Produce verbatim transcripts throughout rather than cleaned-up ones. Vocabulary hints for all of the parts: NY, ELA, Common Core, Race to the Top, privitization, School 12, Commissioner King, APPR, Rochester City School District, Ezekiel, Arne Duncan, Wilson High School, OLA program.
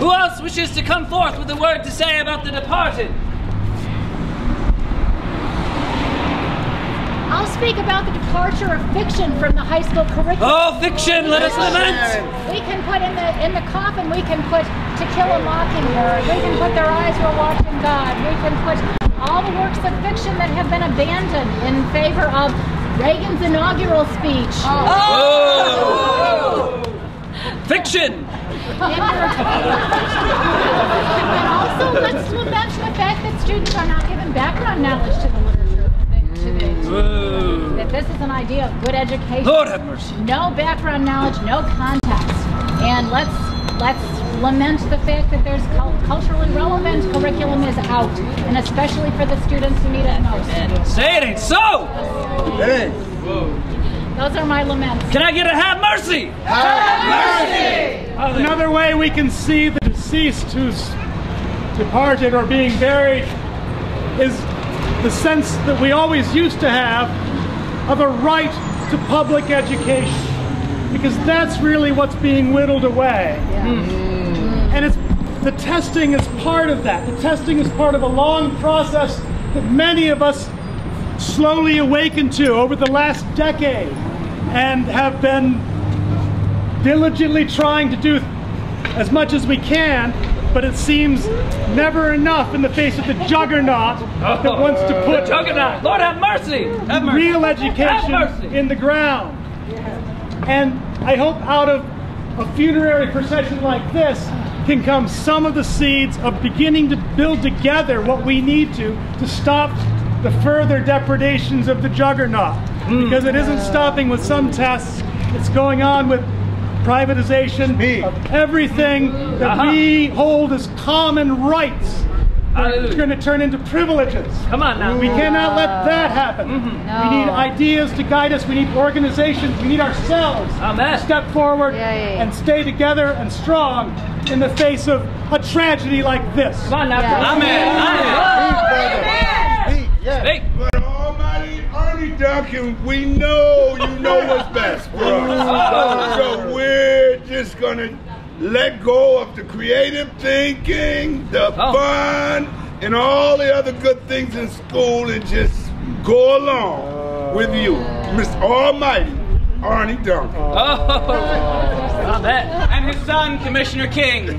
Who else wishes to come forth with a word to say about the departed? I'll speak about the departure of fiction from the high school curriculum. Oh, fiction! Let us lament! We can put in the in the coffin, we can put To Kill a Mockingbird, we can put Their Eyes Were Watching God, we can put all the works of fiction that have been abandoned in favor of Reagan's inaugural speech. Oh! Oh. Oh. Fiction! And also, let's lament the fact that students are not given background knowledge to the literature. Whoa. That this is an idea of good education. Lord have mercy. No background knowledge, no context. And let's let's lament the fact that there's culturally relevant curriculum is out, and especially for the students who need it most. Say it ain't so! Hey. Those are my laments. Can I get a have mercy? Have mercy! Have mercy. Another way we can see the deceased who's departed or being buried is the sense that we always used to have of a right to public education, because that's really what's being whittled away. Yeah. Mm-hmm. And it's, the testing is part of that. The testing is part of a long process that many of us slowly awakened to over the last decade and have been diligently trying to do as much as we can, but it seems never enough in the face of the juggernaut oh, that wants to put juggernaut. Lord have mercy. Have mercy. Real education have mercy. In the ground. Yeah. And I hope out of a funerary procession like this can come some of the seeds of beginning to build together what we need to to stop the further depredations of the juggernaut. Mm. Because it isn't stopping with some tests, it's going on with privatization Me. Of everything that uh-huh. we hold as common rights. It's going to turn into privileges. Come on now. We cannot let that happen. Mm-hmm. No. We need ideas to guide us. We need organizations. We need ourselves Amen. To step forward yeah, yeah, yeah. and stay together and strong in the face of a tragedy like this. Come on now. Yeah. Amen. Amen. Amen. Amen. Amen. Arne Duncan, we know you know what's best for us. So we're just gonna let go of the creative thinking, the oh. fun, and all the other good things in school and just go along with you, Mister Almighty Arne Duncan. Oh, that. And his son, Commissioner King. Oh.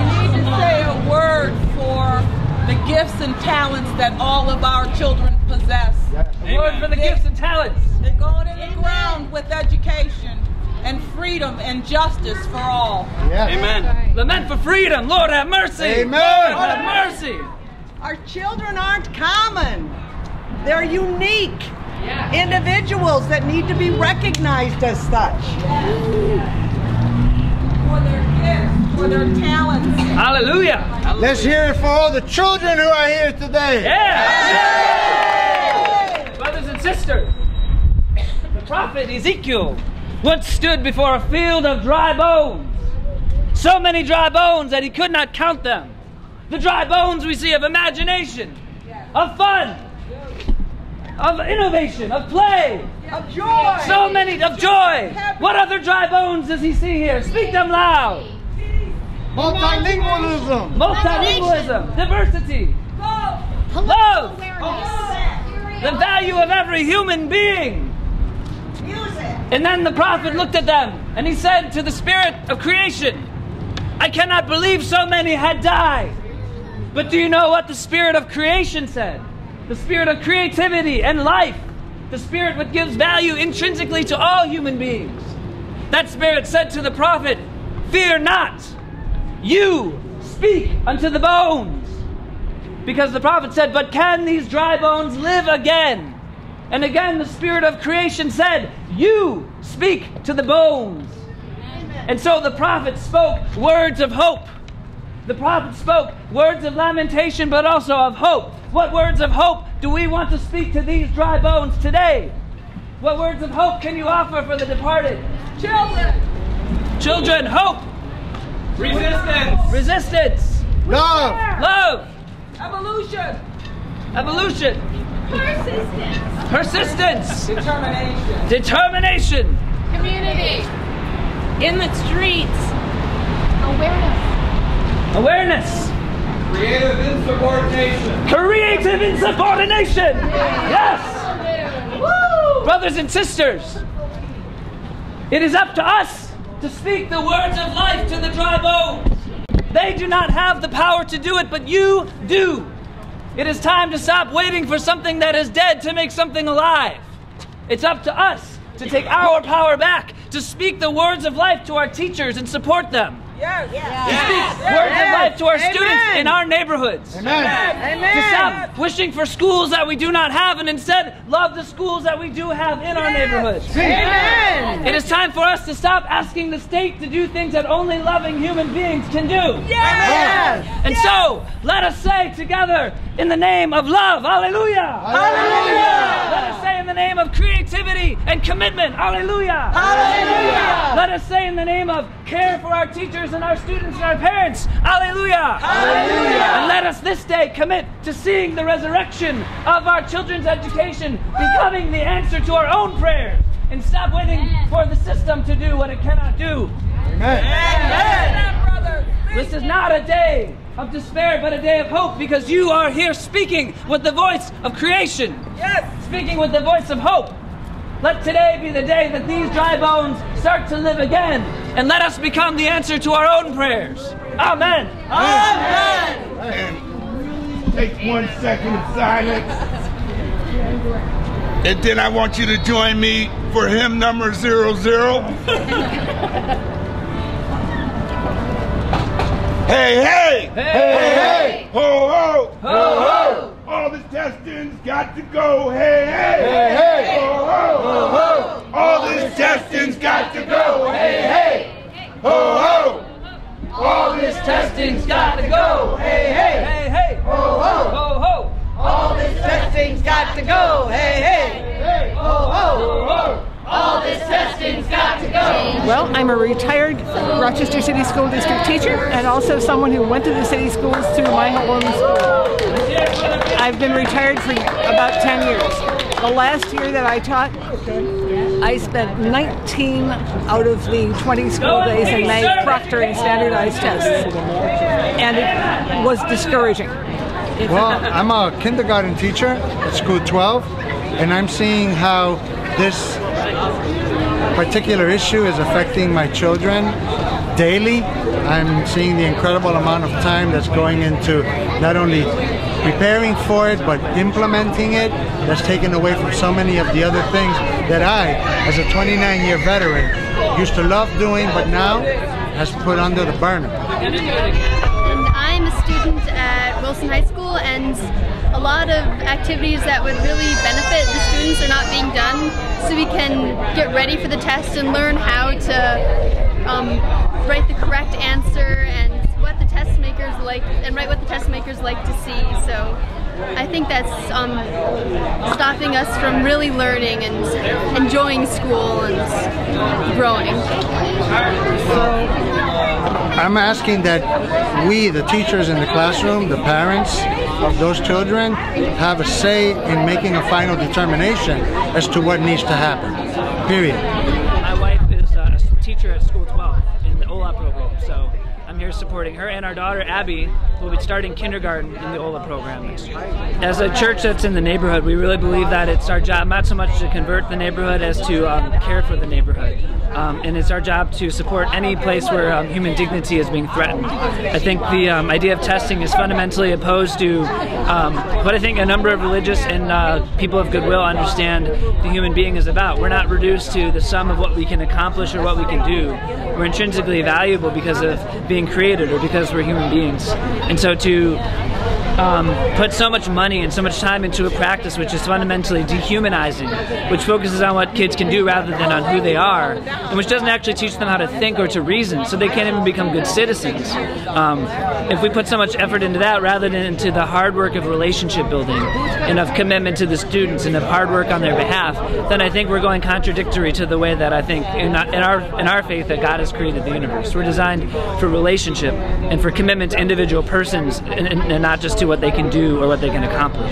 You need to say a word for the gifts and talents that all of our children possess. A word for the gifts and talents. They're going in the ground with education and freedom and justice for all. Yes. Amen. Right. Lament for freedom. Lord have mercy. Amen. Lord have mercy. Our children aren't common. They're unique yeah. individuals that need to be recognized as such. Yeah. For their gifts, for their talents. Hallelujah. Let's hear it for all the children who are here today. Yeah. Yeah. Brothers and sisters, the prophet Ezekiel once stood before a field of dry bones. So many dry bones that he could not count them. The dry bones we see of imagination, of fun, of innovation, of play. Of joy. So many, of joy. What other dry bones does he see here? Speak them loud. Multilingualism. Multilingualism. Diversity. Love. Love. The value of every human being. Music. And then the prophet looked at them and he said to the spirit of creation, I cannot believe so many had died. But do you know what the spirit of creation said? The spirit of creativity and life. The spirit which gives value intrinsically to all human beings. That spirit said to the prophet, fear not. You speak unto the bones. Because the prophet said, but can these dry bones live again? And again the spirit of creation said, you speak to the bones. Amen. And so the prophet spoke words of hope. The prophet spoke words of lamentation, but also of hope. What words of hope do we want to speak to these dry bones today? What words of hope can you offer for the departed? Children! Children, hope! Resistance. Resistance. Love. Love. Evolution. Evolution. Persistence. Persistence. Determination. Determination. Community. In the streets. Awareness. Awareness. Creative insubordination. Creative insubordination. Yes. Woo. Brothers and sisters, it is up to us to speak the words of life to the dry bones. They do not have the power to do it, but you do. It is time to stop waiting for something that is dead to make something alive. It's up to us to take our power back, to speak the words of life to our teachers and support them. Yes. Yes. Yes. To speak yes. words yes. of life to our Amen. Students in our neighborhoods. Amen. Amen. To stop wishing for schools that we do not have and instead love the schools that we do have in yes. our neighborhoods. Amen. It is time for us to stop asking the state to do things that only loving human beings can do. Yes. Yes. And yes. so, let us say together, in the name of love, hallelujah. Hallelujah. Let us say in the name of creativity and commitment, hallelujah. Hallelujah. Let us say in the name of care for our teachers and our students and our parents, hallelujah. Hallelujah. And let us this day commit to seeing the resurrection of our children's education becoming the answer to our own prayers, and stop waiting Amen. For the system to do what it cannot do. Amen. Amen. Amen. This is not a day of despair, but a day of hope, because you are here speaking with the voice of creation. Yes. Speaking with the voice of hope. Let today be the day that these dry bones start to live again, and let us become the answer to our own prayers. Amen. Amen. Amen. Take one second of silence, and then I want you to join me for hymn number zero zero. Hey, hey! Hey, hey! Hey. Ho, ho! Ho, ho! All the intestines got to go, hey, hey! Hey, hey! Ho, ho! Ho, ho! All the intestines got to go, hey, hey! Ho, ho! All the intestines got to go, hey, hey! Hey, hey! Ho, ho! Ho, ho! All the intestines got to go, hey, hey! Ho, ho! Ho, ho! All this testing's got to go. Well, I'm a retired Rochester City School District teacher and also someone who went to the city schools through my home school. I've been retired for about ten years. The last year that I taught, I spent nineteen out of the twenty school days in my proctoring standardized tests. And it was discouraging. Well, I'm a kindergarten teacher at School twelve, and I'm seeing how this particular issue is affecting my children daily. I'm seeing the incredible amount of time that's going into not only preparing for it, but implementing it. That's taken away from so many of the other things that I, as a twenty-nine year veteran, used to love doing, but now has put under the burner. And I'm a student at Wilson High School, and a lot of activities that would really benefit the students are not being done, so we can get ready for the test and learn how to um, write the correct answer and what the test makers like, and write what the test makers like to see. So I think that's um, stopping us from really learning and enjoying school and growing. So I'm asking that we, the teachers in the classroom, the parents of those children, have a say in making a final determination as to what needs to happen, period. My wife is a teacher at School twelve in the O L A program, so I'm here supporting her, and our daughter Abby will be starting kindergarten in the O L A program next year. As a church that's in the neighborhood, we really believe that it's our job not so much to convert the neighborhood as to um, care for the neighborhood. Um, and it's our job to support any place where um, human dignity is being threatened. I think the um, idea of testing is fundamentally opposed to um, what I think a number of religious and uh, people of goodwill understand the human being is about. We're not reduced to the sum of what we can accomplish or what we can do. We're intrinsically valuable because of being created or because we're human beings. And so to Um, put so much money and so much time into a practice which is fundamentally dehumanizing, which focuses on what kids can do rather than on who they are, and which doesn't actually teach them how to think or to reason, so they can't even become good citizens. Um, if we put so much effort into that rather than into the hard work of relationship building and of commitment to the students and of hard work on their behalf, then I think we're going contradictory to the way that I think in our, in our faith that God has created the universe. We're designed for relationship and for commitment to individual persons, and, and not just to what they can do or what they can accomplish.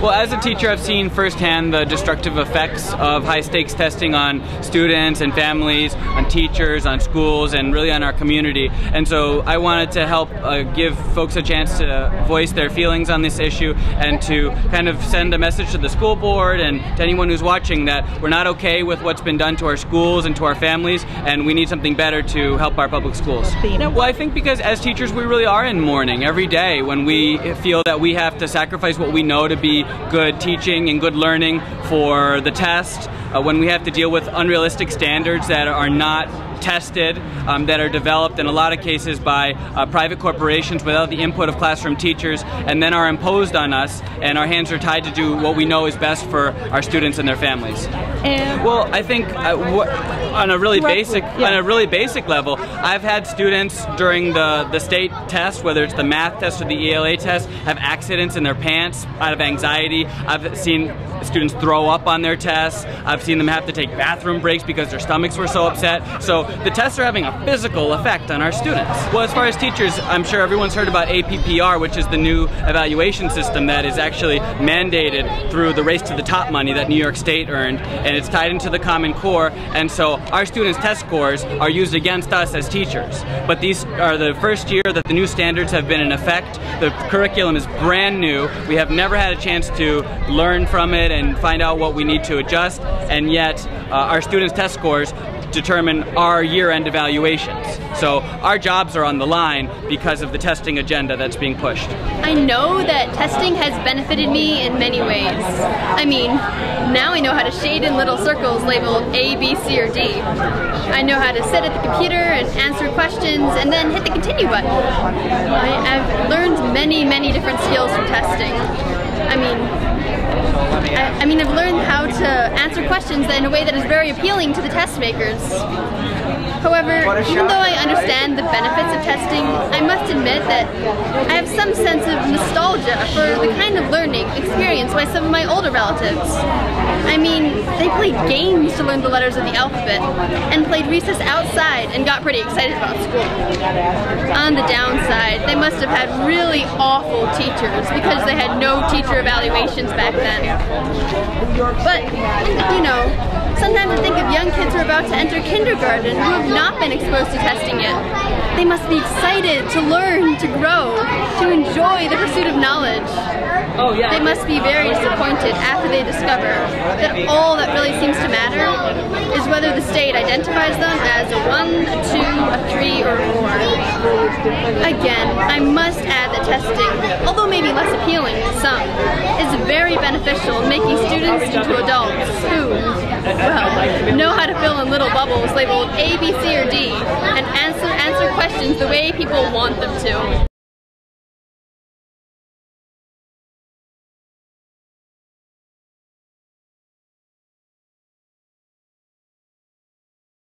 Well, as a teacher, I've seen firsthand the destructive effects of high-stakes testing on students and families, on teachers, on schools, and really on our community. And so I wanted to help uh, give folks a chance to voice their feelings on this issue and to kind of send a message to the school board and to anyone who's watching that we're not okay with what's been done to our schools and to our families, and we need something better to help our public schools. Well, I think because as teachers we really are in mourning every day when we feel that we have to sacrifice what we know to be good teaching and good learning for the test, uh, when we have to deal with unrealistic standards that are not tested, um, that are developed in a lot of cases by uh, private corporations without the input of classroom teachers, and then are imposed on us, and our hands are tied to do what we know is best for our students and their families. And well, I think uh, w on a really basic, yeah. on a really basic level, I've had students during the the state test, whether it's the math test or the E L A test, have accidents in their pants out of anxiety. I've seen students throw up on their tests. I've seen them have to take bathroom breaks because their stomachs were so upset. So the tests are having a physical effect on our students. Well, as far as teachers, I'm sure everyone's heard about A P P R, which is the new evaluation system that is actually mandated through the Race to the Top money that New York State earned, and it's tied into the Common Core, and so our students' test scores are used against us as teachers. But these are the first year that the new standards have been in effect. The curriculum is brand new. We have never had a chance to learn from it and find out what we need to adjust, and yet uh, our students' test scores determine our year-end evaluations. So our jobs are on the line because of the testing agenda that's being pushed. I know that testing has benefited me in many ways. I mean, now I know how to shade in little circles labeled A, B, C, or D. I know how to sit at the computer and answer questions and then hit the continue button. I've learned many, many different skills from testing. I mean, I, I mean, I've learned how to answer questions in a way that is very appealing to the test makers. However, even though I understand the benefits of testing, I must admit that I have some sense of nostalgia for the kind of learning experienced by some of my older relatives. I mean, they played games to learn the letters of the alphabet, and played recess outside and got pretty excited about school. On the downside, they must have had really awful teachers because they had no teacher evaluations back then. But, you know, sometimes I think of young kids who are about to enter kindergarten who have not been exposed to testing yet. They must be excited to learn, to grow, to enjoy the pursuit of knowledge. Oh, yeah. They must be very disappointed after they discover that all that really seems to matter is whether the state identifies them as a one, a two, a three, or a four. Again, I must add that testing, although maybe less appealing to some, is very beneficial in making students into adults who, well, know how to fill in little bubbles labeled A, B, C, or D, and answer, answer questions the way people want them to.